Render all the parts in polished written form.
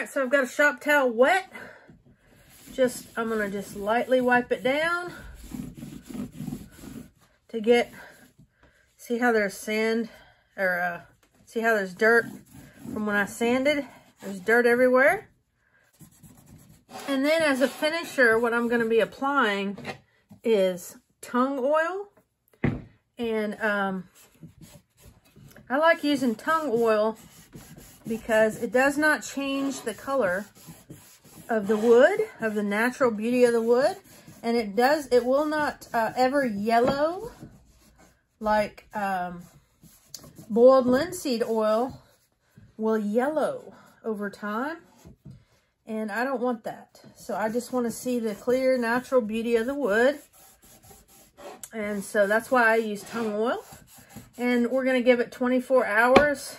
right, so I've got a shop towel wet. I'm gonna just lightly wipe it down to get, see how there's sand, or see how there's dirt from when I sanded. There's dirt everywhere. And then as a finisher, what I'm gonna be applying is tung oil. And I like using tung oil because it does not change the color of the wood, of the natural beauty of the wood. And it does, it will not ever yellow like boiled linseed oil will yellow over time. And I don't want that. So I just want to see the clear natural beauty of the wood. And so that's why I use tung oil. And we're going to give it 24 hours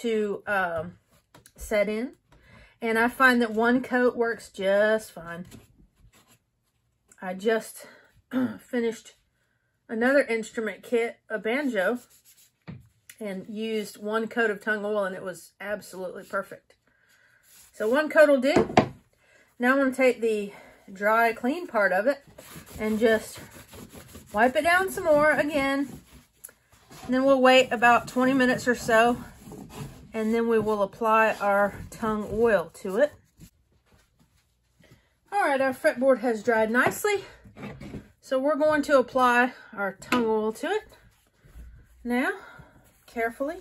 to set in. And I find that one coat works just fine. I just finished another instrument kit, a banjo, and used one coat of tung oil, and it was absolutely perfect. So one coat will do. Now I'm going to take the dry, clean part of it and just wipe it down some more again. And then we'll wait about 20 minutes or so. And then we will apply our tung oil to it. All right, our fretboard has dried nicely. So we're going to apply our tung oil to it. Now, carefully.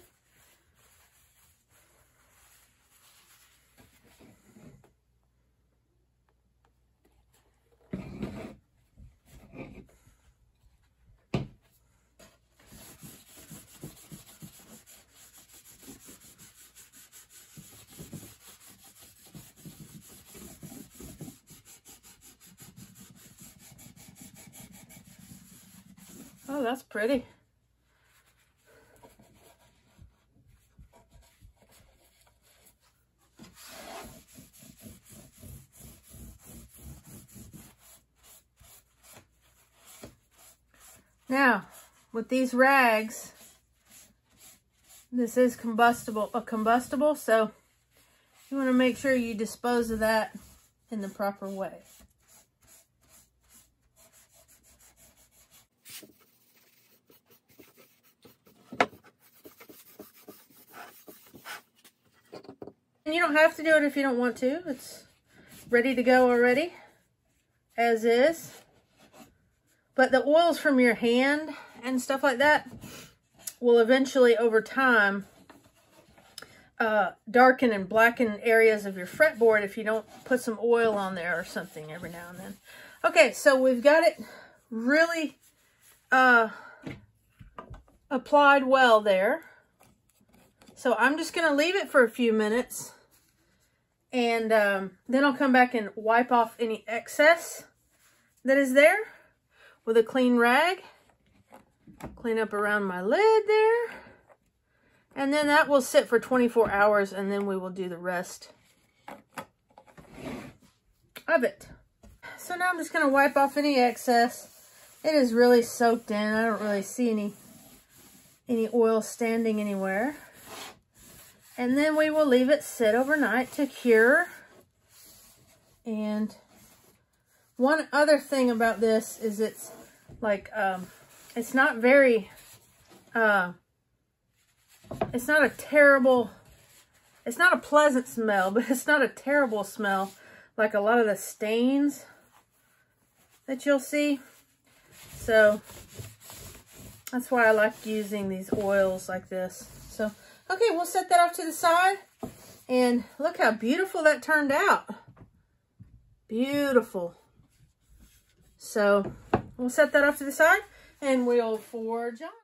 Oh, that's pretty. Now, with these rags, this is combustible, so you want to make sure you dispose of that in the proper way. You don't have to do it if you don't want to. It's ready to go already, as is. But the oils from your hand and stuff like that will eventually, over time, darken and blacken areas of your fretboard if you don't put some oil on there or something every now and then. Okay, so we've got it really applied well there. So I'm just going to leave it for a few minutes, and then I'll come back and wipe off any excess that is there with a clean rag. Clean up around my lid there, and then that will sit for 24 hours, and then we will do the rest of it. So now I'm just going to wipe off any excess. It is really soaked in. I don't really see any oil standing anywhere. And then we will leave it sit overnight to cure. And one other thing about this is it's like, it's not very, it's not a terrible, it's not a pleasant smell, but it's not a terrible smell like a lot of the stains that you'll see. So that's why I like using these oils like this. So. Okay, we'll set that off to the side, and look how beautiful that turned out. Beautiful. So we'll set that off to the side, and we'll forge on.